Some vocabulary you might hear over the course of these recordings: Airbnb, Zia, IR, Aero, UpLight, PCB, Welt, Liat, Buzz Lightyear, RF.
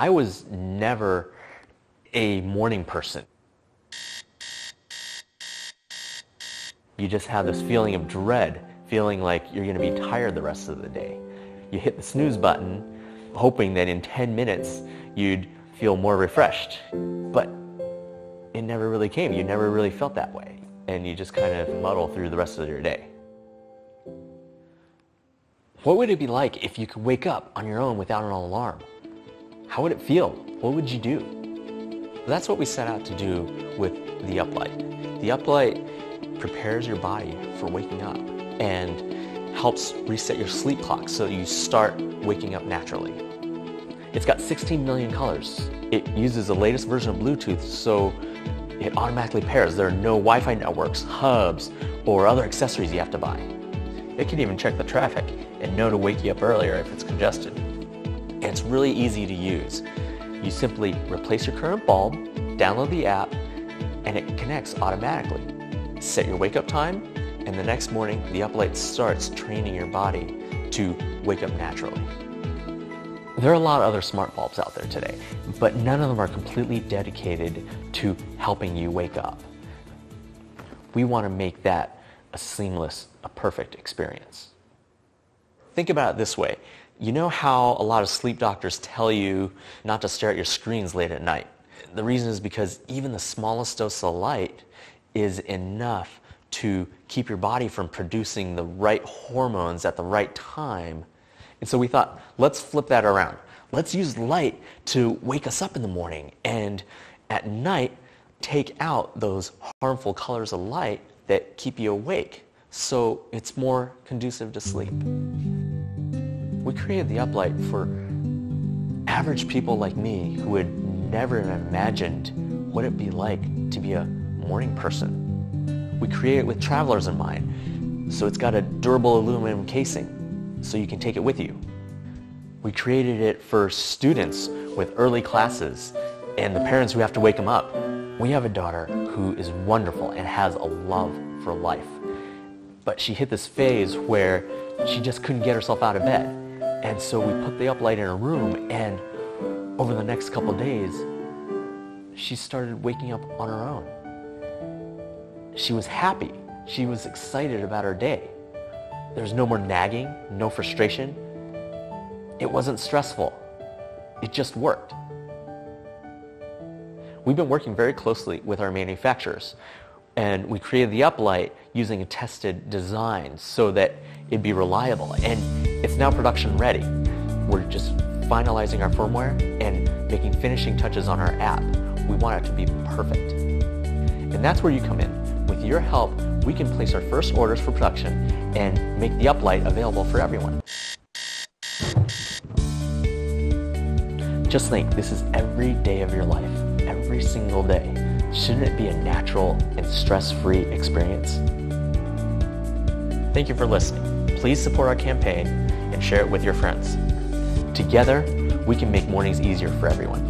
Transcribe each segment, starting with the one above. I was never a morning person. You just have this feeling of dread, feeling like you're going to be tired the rest of the day. You hit the snooze button, hoping that in 10 minutes you'd feel more refreshed. But it never really came. You never really felt that way. And you just kind of muddle through the rest of your day. What would it be like if you could wake up on your own without an alarm? How would it feel? What would you do? That's what we set out to do with the UpLight. The UpLight prepares your body for waking up and helps reset your sleep clock so you start waking up naturally. It's got 16 million colors. It uses the latest version of Bluetooth, so it automatically pairs. There are no Wi-Fi networks, hubs, or other accessories you have to buy. It can even check the traffic and know to wake you up earlier if it's congested. And it's really easy to use. You simply replace your current bulb, download the app, and it connects automatically. Set your wake-up time, and the next morning, the UpLight starts training your body to wake up naturally. There are a lot of other smart bulbs out there today, but none of them are completely dedicated to helping you wake up. We want to make that a seamless, a perfect experience. Think about it this way. You know how a lot of sleep doctors tell you not to stare at your screens late at night? The reason is because even the smallest dose of light is enough to keep your body from producing the right hormones at the right time. And so we thought, let's flip that around. Let's use light to wake us up in the morning, and at night take out those harmful colors of light that keep you awake, so it's more conducive to sleep. We created the UpLight for average people like me who would never have imagined what it'd be like to be a morning person. We created it with travelers in mind, so it's got a durable aluminum casing, so you can take it with you. We created it for students with early classes and the parents who have to wake them up. We have a daughter who is wonderful and has a love for life, but she hit this phase where she just couldn't get herself out of bed. And so we put the UpLight in her room, and over the next couple days, she started waking up on her own. She was happy. She was excited about her day. There's no more nagging, no frustration. It wasn't stressful. It just worked. We've been working very closely with our manufacturers, and we created the UpLight using a tested design so that it'd be reliable, and it's now production ready. We're just finalizing our firmware and making finishing touches on our app. We want it to be perfect. And that's where you come in. With your help, we can place our first orders for production and make the UpLight available for everyone. Just think, this is every day of your life. Every single day. Shouldn't it be a natural and stress-free experience? Thank you for listening. Please support our campaign and share it with your friends. Together, we can make mornings easier for everyone.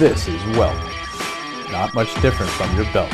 This is Welt. Not much different from your belt.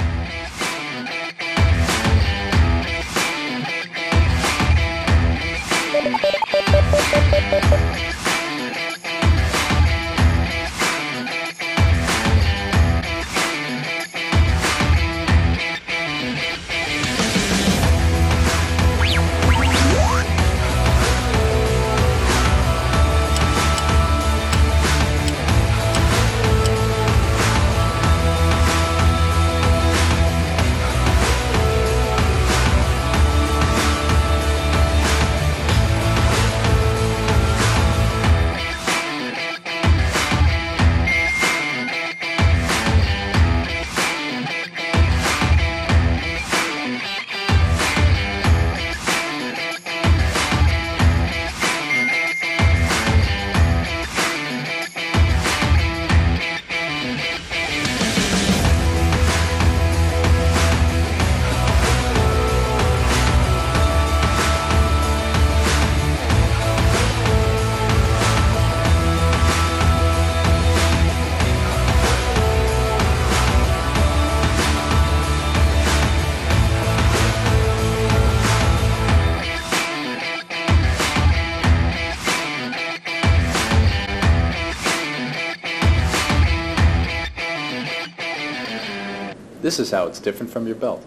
This is how it's different from your belt.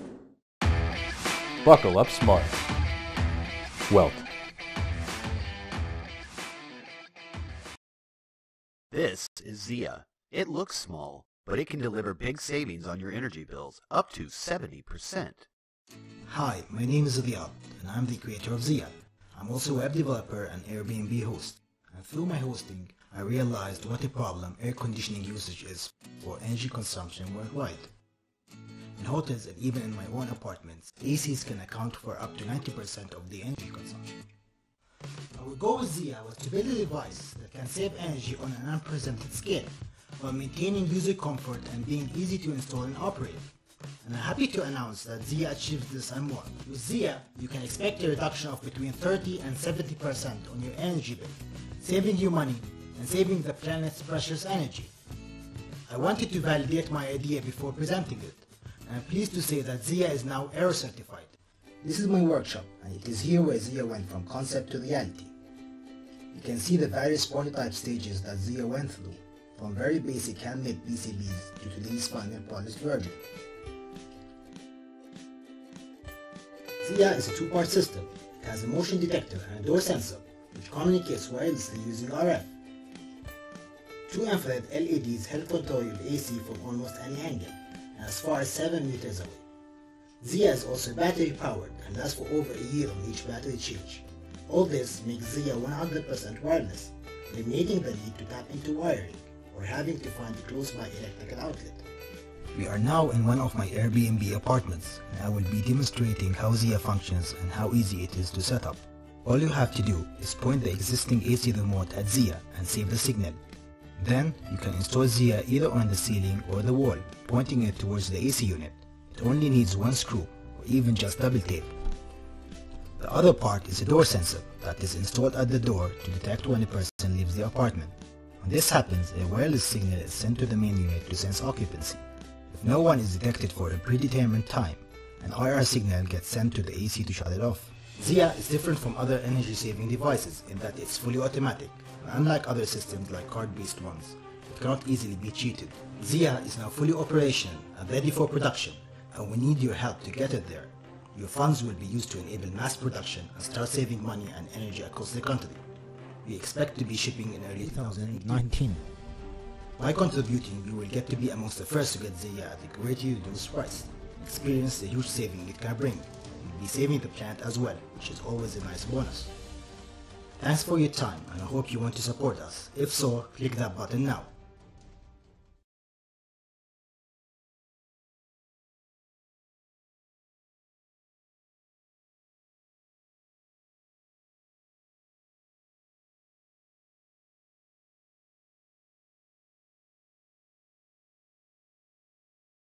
Buckle up smart. Welt. This is Zia. It looks small, but it can deliver big savings on your energy bills, up to 70%. Hi, my name is Liat, and I'm the creator of Zia. I'm also a web developer and Airbnb host. And through my hosting, I realized what a problem air conditioning usage is for energy consumption worldwide. In hotels and even in my own apartments, ACs can account for up to 90% of the energy consumption. Our goal with Zia was to build a device that can save energy on an unprecedented scale, while maintaining user comfort and being easy to install and operate. And I'm happy to announce that Zia achieves this and more. With Zia, you can expect a reduction of between 30 and 70% on your energy bill, saving you money and saving the planet's precious energy. I wanted to validate my idea before presenting it, and I'm pleased to say that Zia is now Aero certified. This is my workshop, and it is here where Zia went from concept to reality. You can see the various prototype stages that Zia went through, from very basic handmade PCBs to today's final polished version. Zia is a two-part system. It has a motion detector and a door sensor, which communicates wirelessly using RF. Two infrared LEDs help control your AC from almost any angle, and as far as 7 meters away. Zia is also battery powered and lasts for over a year on each battery change. All this makes Zia 100% wireless, eliminating the need to tap into wiring or having to find a close by electrical outlet. We are now in one of my Airbnb apartments, and I will be demonstrating how Zia functions and how easy it is to set up. All you have to do is point the existing AC remote at Zia and save the signal. Then you can install Zia either on the ceiling or the wall, pointing it towards the AC unit. It only needs one screw, or even just double tape. The other part is a door sensor that is installed at the door to detect when a person leaves the apartment. When this happens, a wireless signal is sent to the main unit to sense occupancy. If no one is detected for a predetermined time, an IR signal gets sent to the AC to shut it off. Zia is different from other energy-saving devices in that it's fully automatic, and unlike other systems like card-based ones, it cannot easily be cheated. Zia is now fully operational and ready for production, and we need your help to get it there. Your funds will be used to enable mass production and start saving money and energy across the country. We expect to be shipping in early 2019. By contributing, you will get to be amongst the first to get Zia at a greatly reduced price. Experience the huge saving it can bring. You'll be saving the planet as well, which is always a nice bonus. Thanks for your time, and I hope you want to support us. If so, click that button now.